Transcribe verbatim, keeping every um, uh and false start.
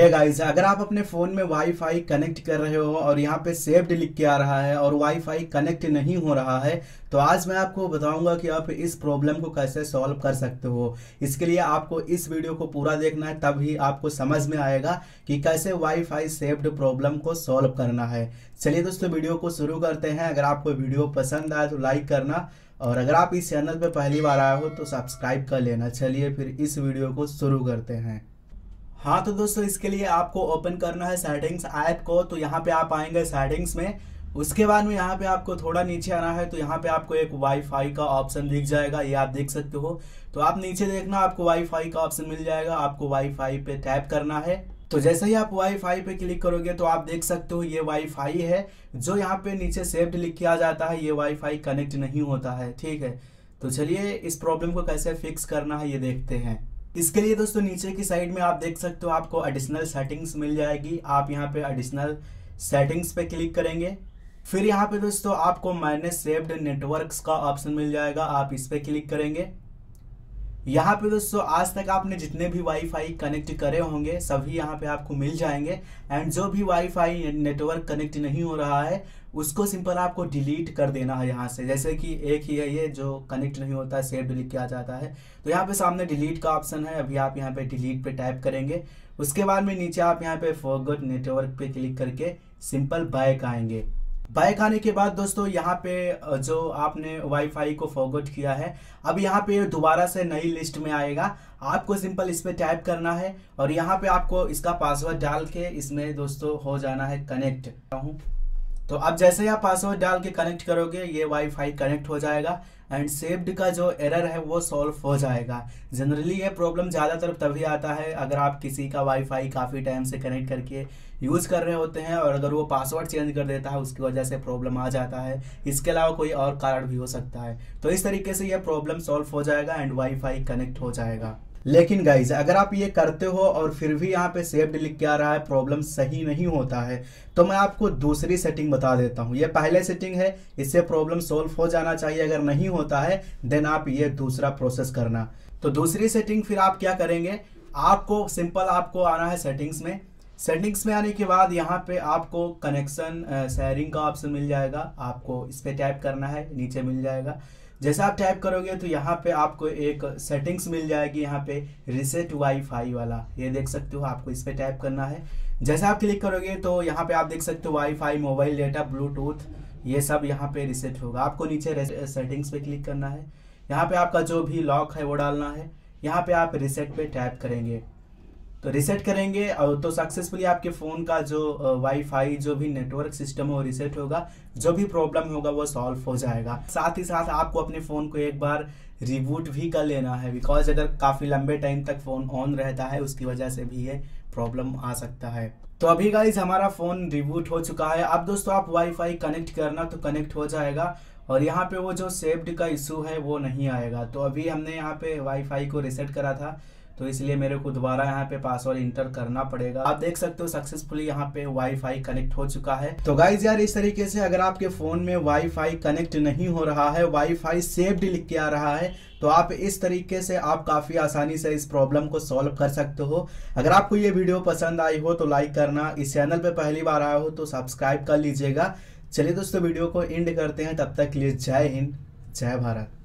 है गाइस, अगर आप अपने फ़ोन में वाईफाई कनेक्ट कर रहे हो और यहाँ पे सेव्ड लिख के आ रहा है और वाईफाई कनेक्ट नहीं हो रहा है, तो आज मैं आपको बताऊंगा कि आप इस प्रॉब्लम को कैसे सॉल्व कर सकते हो। इसके लिए आपको इस वीडियो को पूरा देखना है, तभी आपको समझ में आएगा कि कैसे वाईफाई सेव्ड प्रॉब्लम को सॉल्व करना है। चलिए दोस्तों वीडियो को शुरू करते हैं। अगर आपको वीडियो पसंद आए तो लाइक करना, और अगर आप इस चैनल पर पहली बार आए हो तो सब्सक्राइब कर लेना। चलिए फिर इस वीडियो को शुरू करते हैं। हाँ तो दोस्तों इसके लिए आपको ओपन करना है सेटिंग्स ऐप को। तो यहाँ पे आप आएंगे सेटिंग्स में, उसके बाद में यहाँ पे आपको थोड़ा नीचे आना है। तो यहाँ पे आपको एक वाईफाई का ऑप्शन दिख जाएगा, ये आप देख सकते हो। तो आप नीचे देखना, आपको वाईफाई का ऑप्शन मिल जाएगा, आपको वाईफाई पे टैप करना है। तो जैसे ही आप वाईफाई पे क्लिक करोगे तो आप देख सकते हो ये वाईफाई है, जो यहाँ पे नीचे सेव्ड लिख के आ जाता है, ये वाईफाई कनेक्ट नहीं होता है। ठीक है, तो चलिए इस प्रॉब्लम को कैसे फिक्स करना है ये देखते हैं। इसके लिए दोस्तों नीचे की साइड में आप देख सकते हो आपको एडिशनल सेटिंग्स मिल जाएगी। आप यहाँ पे एडिशनल सेटिंग्स पे क्लिक करेंगे, फिर यहाँ पे दोस्तों आपको मैनेज सेव्ड नेटवर्क्स का ऑप्शन मिल जाएगा, आप इस पे क्लिक करेंगे। यहाँ पे दोस्तों आज तक आपने जितने भी वाईफाई कनेक्ट करे होंगे सभी यहाँ पे आपको मिल जाएंगे, एंड जो भी वाईफाई नेटवर्क कनेक्ट नहीं हो रहा है उसको सिंपल आपको डिलीट कर देना है यहाँ से। जैसे कि एक ही है ये जो कनेक्ट नहीं होता है, सेव्ड लिख के आ जाता है। तो यहाँ पे सामने डिलीट का ऑप्शन है, अभी आप यहाँ पे डिलीट पे टाइप करेंगे। उसके बाद में नीचे आप यहाँ पे फॉरगॉट नेटवर्क पे क्लिक करके सिंपल बैक आएंगे। बैक आने के बाद दोस्तों यहाँ पे जो आपने वाईफाई को फॉरगॉट किया है, अब यहाँ पे दोबारा से नई लिस्ट में आएगा, आपको सिंपल इस पर टाइप करना है और यहाँ पे आपको इसका पासवर्ड डाल के इसमें दोस्तों हो जाना है कनेक्ट। तो अब जैसे ही आप पासवर्ड डाल के कनेक्ट करोगे ये वाईफाई कनेक्ट हो जाएगा, एंड सेव्ड का जो एरर है वो सॉल्व हो जाएगा। जनरली ये प्रॉब्लम ज़्यादातर तभी आता है अगर आप किसी का वाईफाई काफ़ी टाइम से कनेक्ट करके यूज़ कर रहे होते हैं, और अगर वो पासवर्ड चेंज कर देता है उसकी वजह से प्रॉब्लम आ जाता है। इसके अलावा कोई और कारण भी हो सकता है। तो इस तरीके से यह प्रॉब्लम सॉल्व हो जाएगा एंड वाईफाई कनेक्ट हो जाएगा। लेकिन गाइज अगर आप ये करते हो और फिर भी यहाँ पे सेव्ड लिख के आ रहा है, प्रॉब्लम सही नहीं होता है, तो मैं आपको दूसरी सेटिंग बता देता हूँ। ये पहले सेटिंग है, इससे प्रॉब्लम सॉल्व हो जाना चाहिए। अगर नहीं होता है देन आप ये दूसरा प्रोसेस करना। तो दूसरी सेटिंग फिर आप क्या करेंगे, आपको सिंपल आपको आना है सेटिंग्स में। सेटिंग्स में आने के बाद यहाँ पे आपको कनेक्शन शेयरिंग का ऑप्शन मिल जाएगा, आपको इस पर टाइप करना है, नीचे मिल जाएगा। जैसे आप टाइप करोगे तो यहाँ पे आपको एक सेटिंग्स मिल जाएगी, यहाँ पे रिसेट वाईफाई वाला, ये देख सकते हो, आपको इस पे टाइप करना है। जैसे आप क्लिक करोगे तो यहाँ पे आप देख सकते हो वाईफाई, मोबाइल डेटा, ब्लूटूथ, ये सब यहाँ पे रिसेट होगा। आपको नीचे सेटिंग्स पे क्लिक करना है, यहाँ पे आपका जो भी लॉक है वो डालना है, यहाँ पे आप रिसेट पे टाइप करेंगे। तो रिसेट करेंगे और तो सक्सेसफुली आपके फ़ोन का जो वाईफाई जो भी नेटवर्क सिस्टम है वो रिसेट होगा, जो भी प्रॉब्लम होगा वो सॉल्व हो जाएगा। साथ ही साथ आपको अपने फ़ोन को एक बार रिबूट भी कर लेना है, बिकॉज अगर काफ़ी लंबे टाइम तक फ़ोन ऑन रहता है उसकी वजह से भी ये प्रॉब्लम आ सकता है। तो अभी गाइज हमारा फ़ोन रिबूट हो चुका है। अब दोस्तों आप वाईफाई कनेक्ट करना तो कनेक्ट हो जाएगा, और यहाँ पे वो जो सेव्ड का इशू है वो नहीं आएगा। तो अभी हमने यहाँ पे वाईफाई को रिसेट करा था, तो इसलिए मेरे को दोबारा यहाँ पे पासवर्ड इंटर करना पड़ेगा। आप देख सकते हो सक्सेसफुली यहाँ पे वाईफाई कनेक्ट हो चुका है। तो गाइज यार इस तरीके से अगर आपके फ़ोन में वाईफाई कनेक्ट नहीं हो रहा है, वाईफाई सेव्ड लिख के आ रहा है, तो आप इस तरीके से आप काफ़ी आसानी से इस प्रॉब्लम को सॉल्व कर सकते हो। अगर आपको ये वीडियो पसंद आई हो तो लाइक करना, इस चैनल पर पहली बार आया हो तो सब्सक्राइब कर लीजिएगा। चलिए दोस्तों वीडियो को एंड करते हैं, तब तक के लिए जय हिंद, जय भारत।